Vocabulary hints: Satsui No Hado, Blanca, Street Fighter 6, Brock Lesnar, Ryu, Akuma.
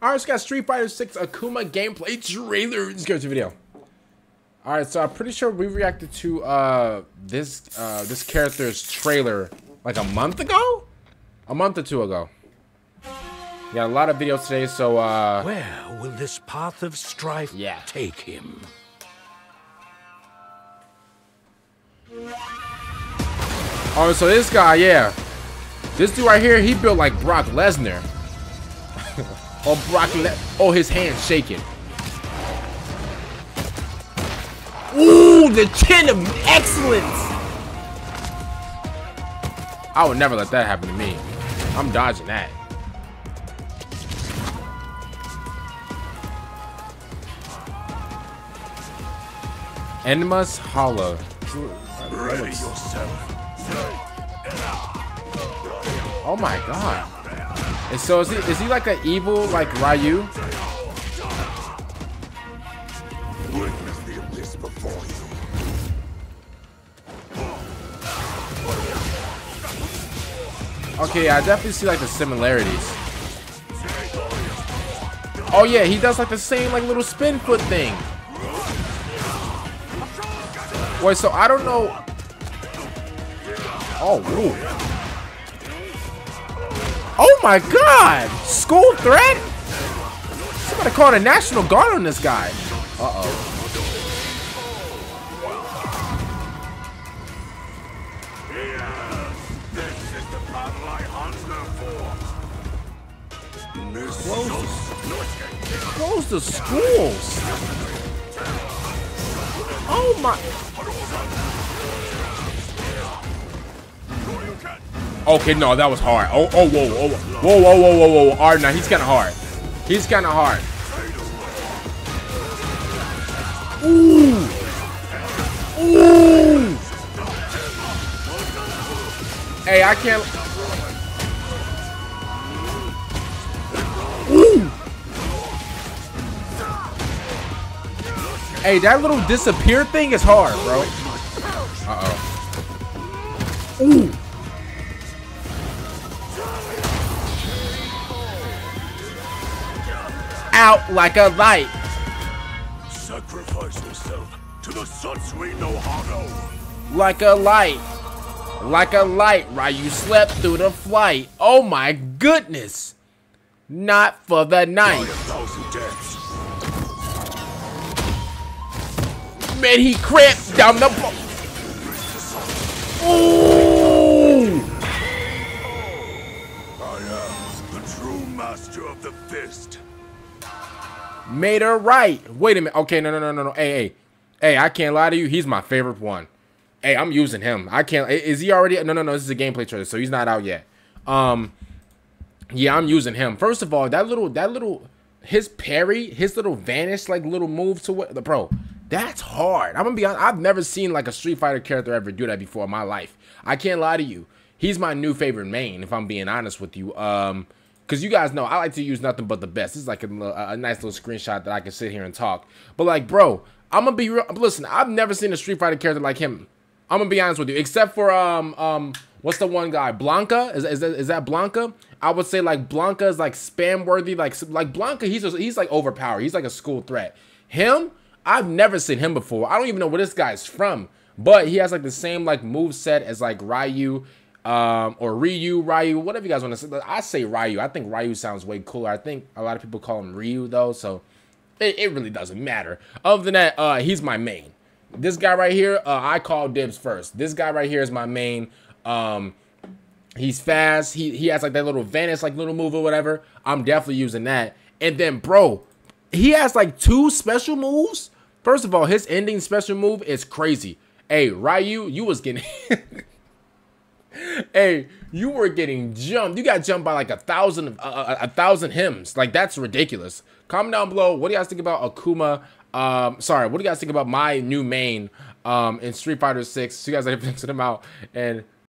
Alright, it's got Street Fighter 6 Akuma gameplay trailer. Let's go to the video. Alright, so I'm pretty sure we reacted to this character's trailer like a month ago? A month or two ago. Yeah, a lot of videos today, so where will this path of strife take him? Oh, so this guy, this dude right here, he built like Brock Lesnar. Oh, his hand's shaking. Ooh, the chin of excellence! I would never let that happen to me. I'm dodging that. Enma's Hollow. Ready yourself. Oh my god. And so is he like an evil like Ryu? Okay, I definitely see like the similarities. Oh yeah, he does like the same like little spin foot thing. Wait, so I don't know. Oh, whoa. Oh my god! School threat? Somebody called a National Guard on this guy. Uh-oh. Close the schools. Oh my. Okay, no, that was hard. Oh, oh, whoa, oh, whoa, whoa, whoa, whoa, whoa. All right, now he's kind of hard. He's kind of hard. Ooh. Ooh. Hey, I can't. Hey, that little disappear thing is hard, bro. Uh-oh. Ooh. Out like a light. Sacrifice yourself to the Satsui No Hado. Like a light. Like a light, Ryu slept through the flight. Oh my goodness. Not for the night. Man, he cramped down the block. Ooh! I am the true master of the fist. Made her right. Wait a minute. Okay, no. Hey, I can't lie to you. He's my favorite one. Hey, I'm using him. I can't. Is he already? No. This is a gameplay trailer, so he's not out yet. Yeah, I'm using him. First of all, his parry, his little vanish, like little move to what the pro. That's hard. I'm gonna be honest. I've never seen like a Street Fighter character ever do that before in my life. I can't lie to you. He's my new favorite main, if I'm being honest with you. Cause you guys know I like to use nothing but the best. This is like a nice little screenshot that I can sit here and talk. But like, bro, I'm gonna be real. Listen, I've never seen a Street Fighter character like him. I'm gonna be honest with you, except for what's the one guy? Blanca? Is that Blanca? I would say like Blanca is like spam worthy. Like Blanca, he's like overpowered. He's like a school threat. Him. I've never seen him before. I don't even know where this guy's from, but he has like the same like move set as like Ryu, or Ryu, whatever you guys want to say. I say Ryu. I think Ryu sounds way cooler. I think a lot of people call him Ryu though, so it really doesn't matter. Other than that, he's my main. This guy right here, I call dibs first. This guy right here is my main. He's fast. He has like that little vanish, like little move or whatever. I'm definitely using that. And then, bro, he has like two special moves. First of all, his ending special move is crazy. Hey, Ryu, you was getting... Hey, you were getting jumped. You got jumped by like 1,000 hymns. Like, that's ridiculous. Comment down below. What do you guys think about Akuma? What do you guys think about my new main in Street Fighter 6? So you guys are checking them out. And...